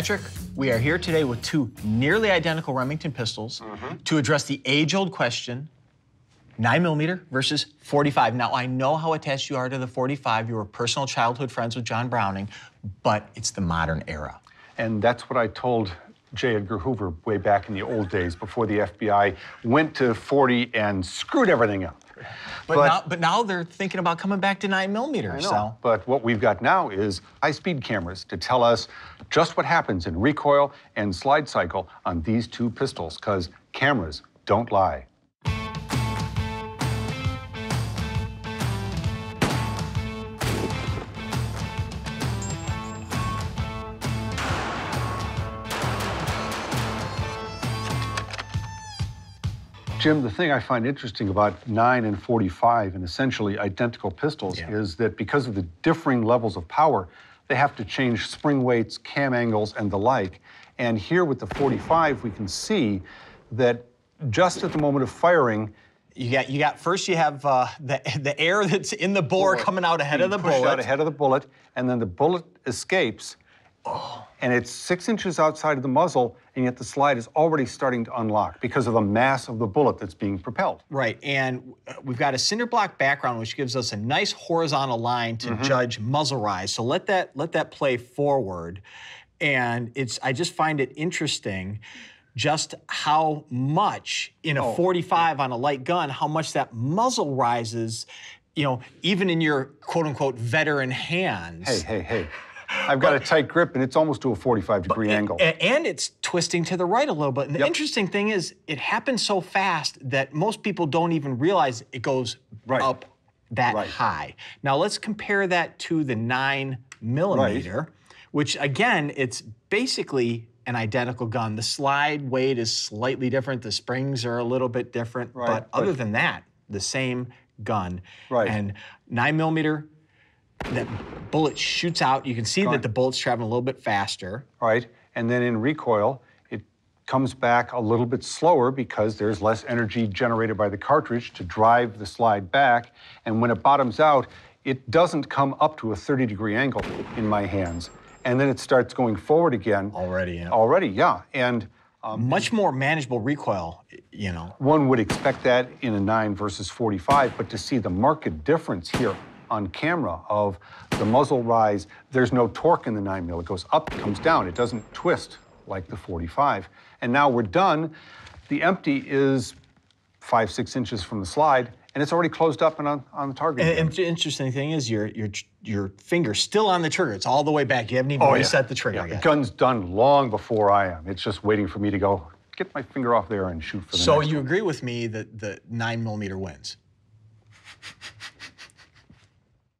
Patrick, we are here today with two nearly identical Remington pistols to address the age-old question, 9mm versus .45. Now, I know how attached you are to the .45. You were personal childhood friends with John Browning, but it's the modern era. And that's what I told J. Edgar Hoover way back in the old days before the FBI went to 40 and screwed everything up. But now they're thinking about coming back to 9mm. I know, so. But what we've got now is high-speed cameras to tell us just what happens in recoil and slide cycle on these two pistols, because cameras don't lie. Jim, the thing I find interesting about 9 and .45 and essentially identical pistols is that because of the differing levels of power, they have to change spring weights, cam angles, and the like. And here with the .45, we can see that just at the moment of firing, you have the air that's in the bore coming out ahead of the bullet, and then the bullet escapes, and it's 6 inches outside of the muzzle, and yet the slide is already starting to unlock because of the mass of the bullet that's being propelled. Right, and we've got a cinder block background, which gives us a nice horizontal line to judge muzzle rise. So let that play forward, and I just find it interesting just how much in a .45 on a light gun, how much that muzzle rises, you know, even in your quote unquote veteran hands. Hey. I've got a tight grip, and it's almost to a 45-degree angle. And it's twisting to the right a little bit. And the interesting thing is, it happens so fast that most people don't even realize it goes up that high. Now, let's compare that to the 9mm, which, again, it's basically an identical gun. The slide weight is slightly different. The springs are a little bit different. But other than that, the same gun. And 9mm... that bullet shoots out. You can see that the bullet's traveling a little bit faster. And then in recoil, it comes back a little bit slower because there's less energy generated by the cartridge to drive the slide back. And when it bottoms out, it doesn't come up to a 30-degree angle in my hands. And then it starts going forward again. Already, yeah. And much more manageable recoil, you know. One would expect that in a 9 versus .45, but to see the marked difference here on camera of the muzzle rise. There's no torque in the 9mm. It goes up, comes down. It doesn't twist like the .45. And now we're done. The empty is 5–6 inches from the slide, and it's already closed up and on the target. And the interesting thing is your finger's still on the trigger. It's all the way back. You haven't even reset the trigger yet. The gun's done long before I am. It's just waiting for me to go, get my finger off there and shoot for the next one. So you agree with me that the 9mm wins?